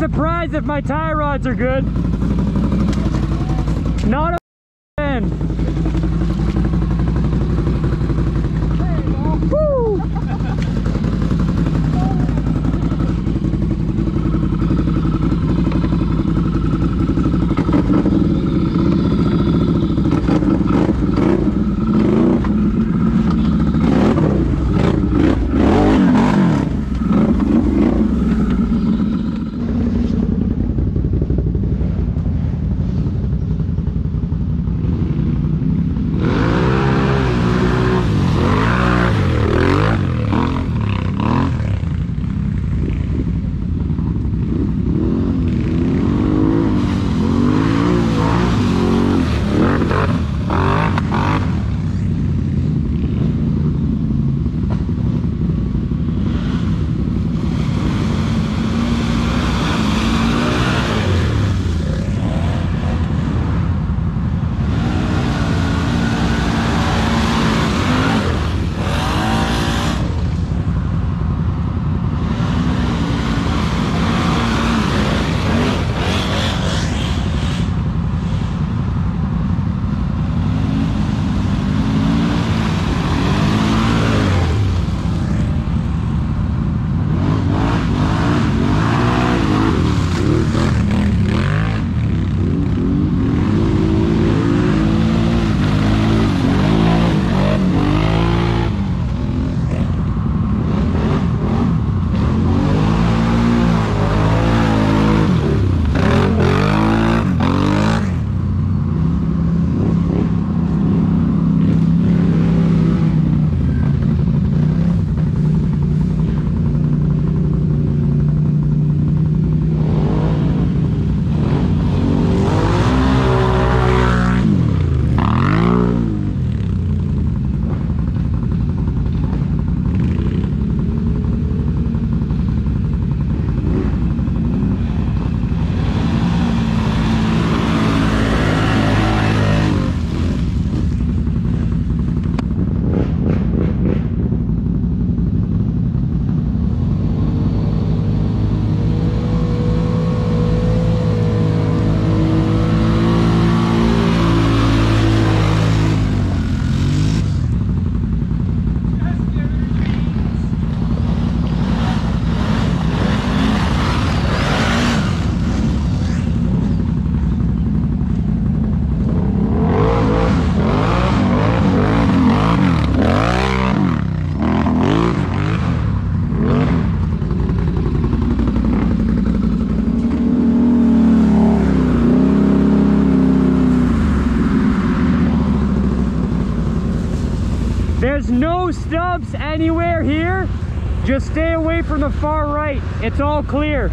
surprised if my tie rods are good. Not a fan. Woo! There's no stumps anywhere here. Just stay away from the far right. It's all clear.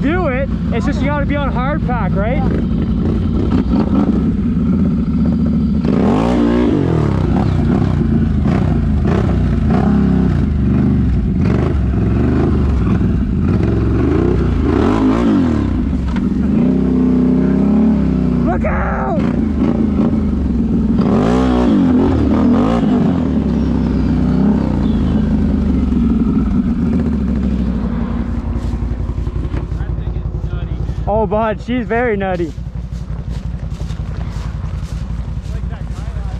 can do it. It's just you gotta be on hard pack, right? Yeah. Oh, bud, she's very nutty. Like that guy.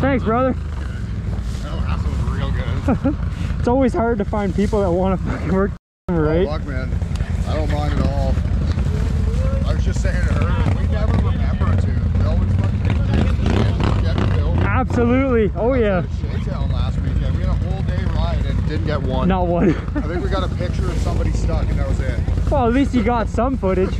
Thanks, brother. That was real good. It's always hard to find people that want to fucking work, right? Oh, fuck, man. I don't mind at all. I was just saying to her, we never remember to. We always fucking absolutely. Oh yeah. Last weekend. We had a whole day ride and didn't get one. Not one. I think we got a picture of somebody stuck and that was it. Well, at least you got some footage.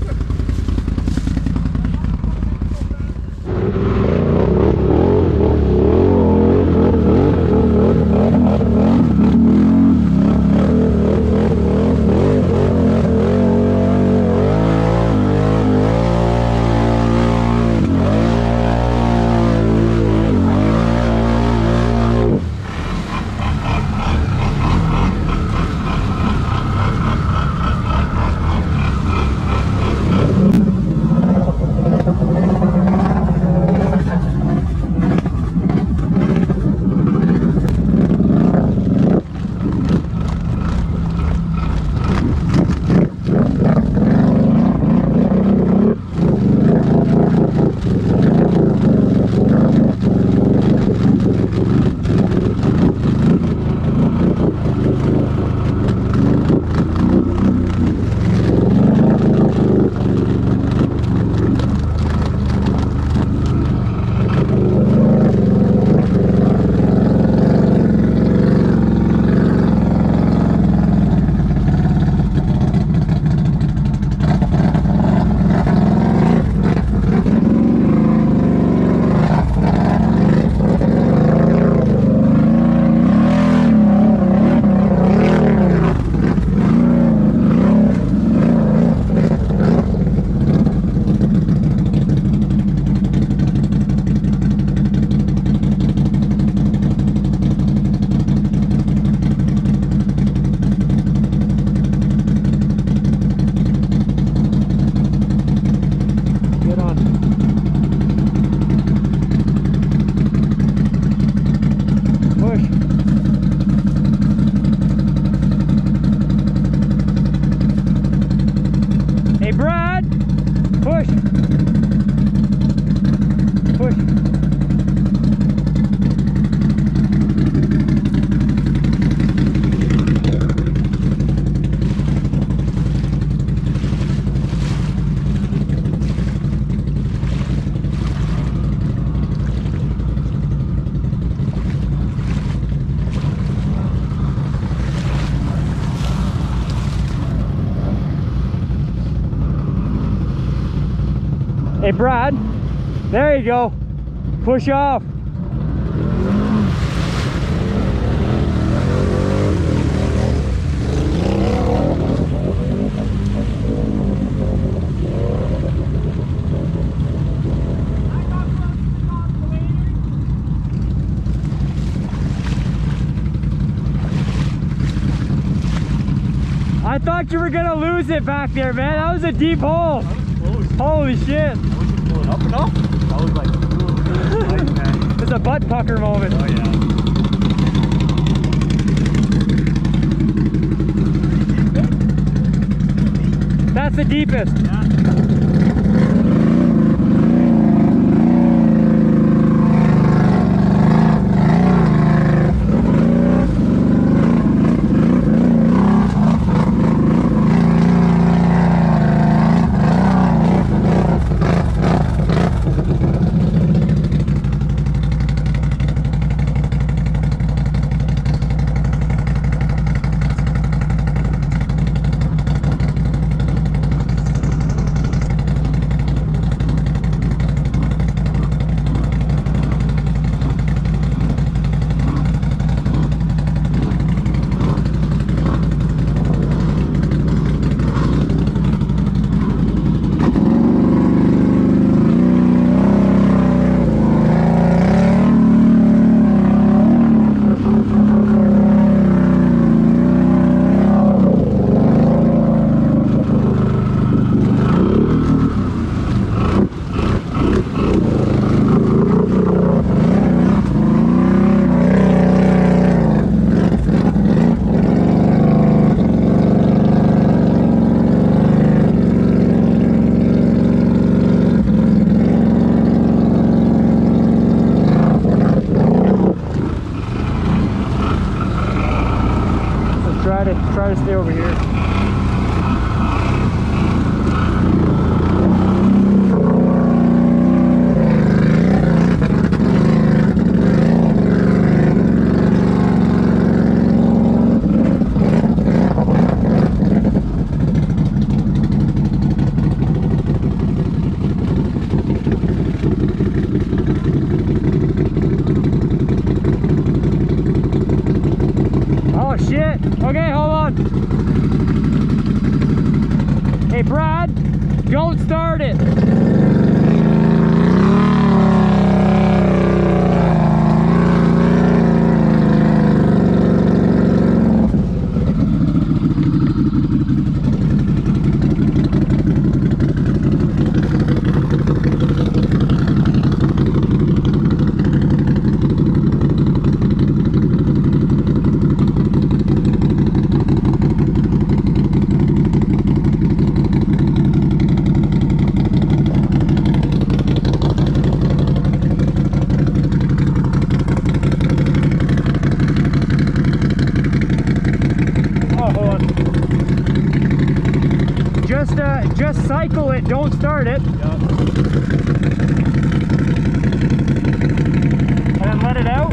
Hey Brad, there you go, push off. I thought you were gonna lose it back there, man. That was a deep hole. Holy shit. Up and up? I was like, ooh, man. It's a butt pucker moment. Oh, yeah. That's the deepest. Yeah. over here. Okay, hold on. Hey, Brad, don't start it. Just cycle it, don't start it. Yep. And then let it out.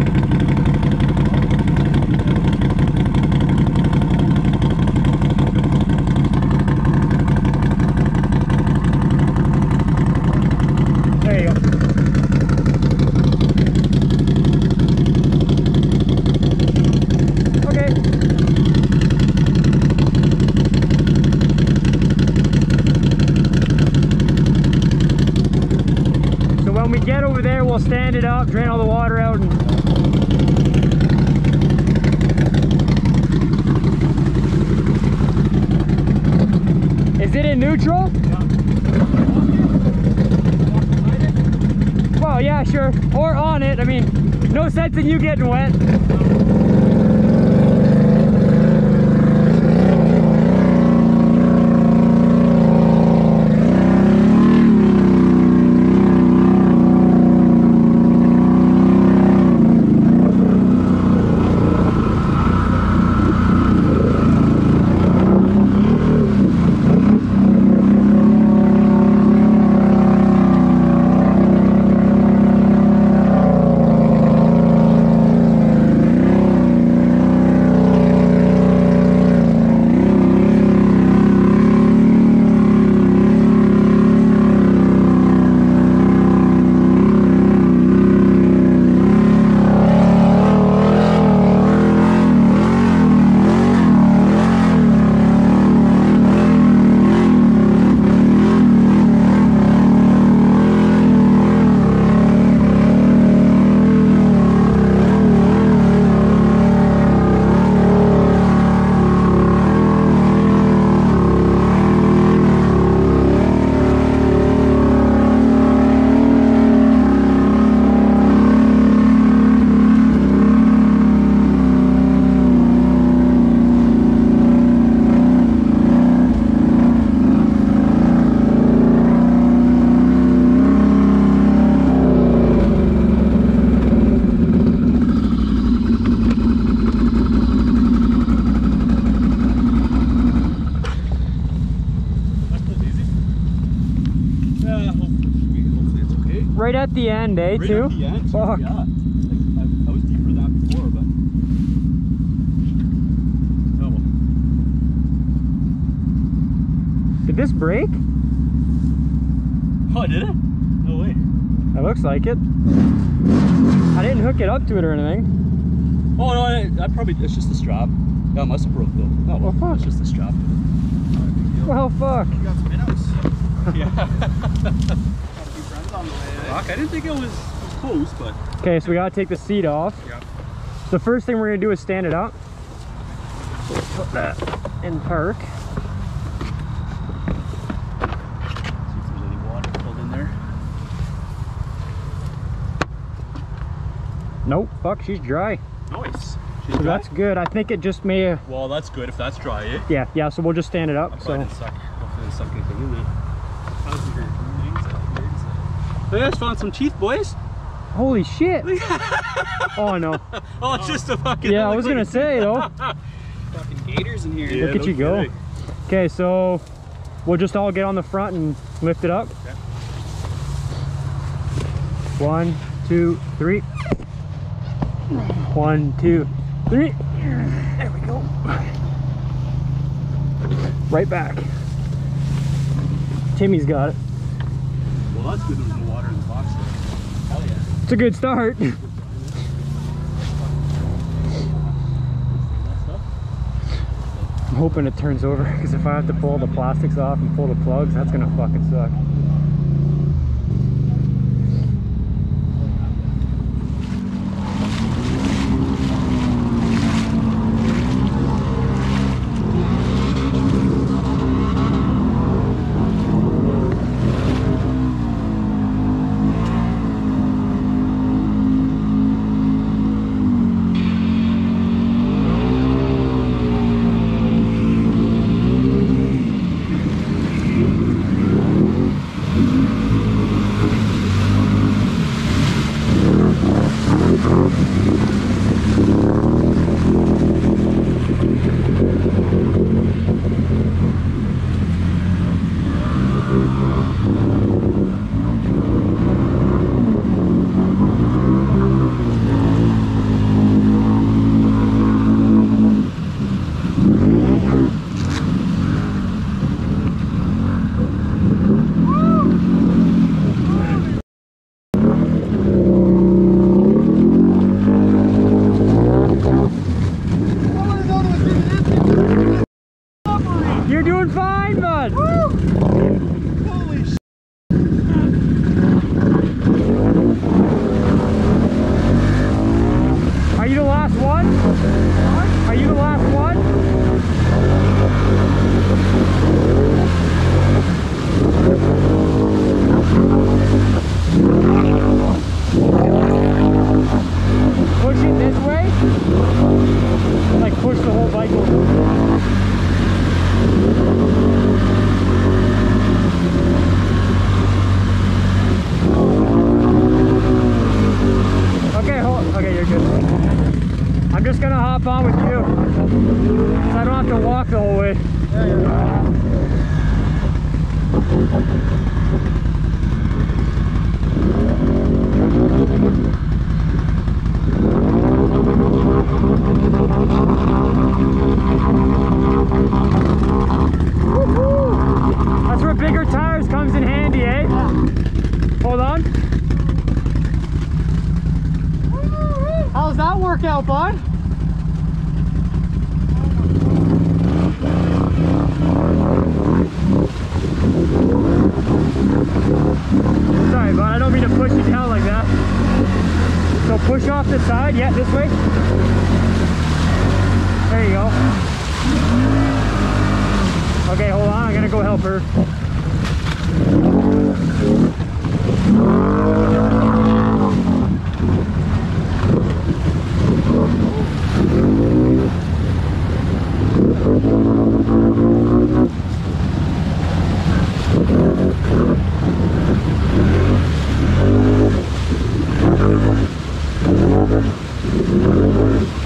There you go. Okay. When we get over there, we'll stand it up, drain all the water out, and is it in neutral? Yeah. Well, yeah, sure. Or on it. I mean, no sense in you getting wet. Right at the end, eh? Right too? At the end, fuck. Yeah. I was deeper than that before, but. Oh, well. Did this break? Oh, did it? No way. That looks like it. I didn't hook it up to it or anything. Oh, no, I probably. It's just the strap. That must have broke, though. Oh, well, fuck. It's just the strap. Well, fuck. You got some minnows. Yeah. I didn't think it was close, but okay, so we gotta take the seat off. Yeah. The first thing we're gonna do is stand it up. So we'll put that in park. See if there's any water pulled in there. Nope. Fuck, she's dry. Nice. She's so dry? That's good. I think it just may. Well, that's good if that's dry. Eh? Yeah. Yeah. So we'll just stand it up. So. Hopefully it sucked anything in there. How's your I just found some teeth, boys. Holy shit. Oh no. Oh, it's just a fucking. Yeah, I was gonna say though. fucking gators in here. Yeah, look at you go. Big. Okay, so we'll just all get on the front and lift it up. Okay. 1, 2, 3. 1, 2, 3. There we go. Right back. Timmy's got it. Well, that's good. There's no water in the box. Hell yeah. It's a good start. I'm hoping it turns over, because if I have to pull the plastics off and pull the plugs, that's gonna fucking suck.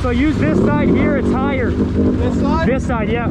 So use this side here, it's higher. This side? This side, yeah.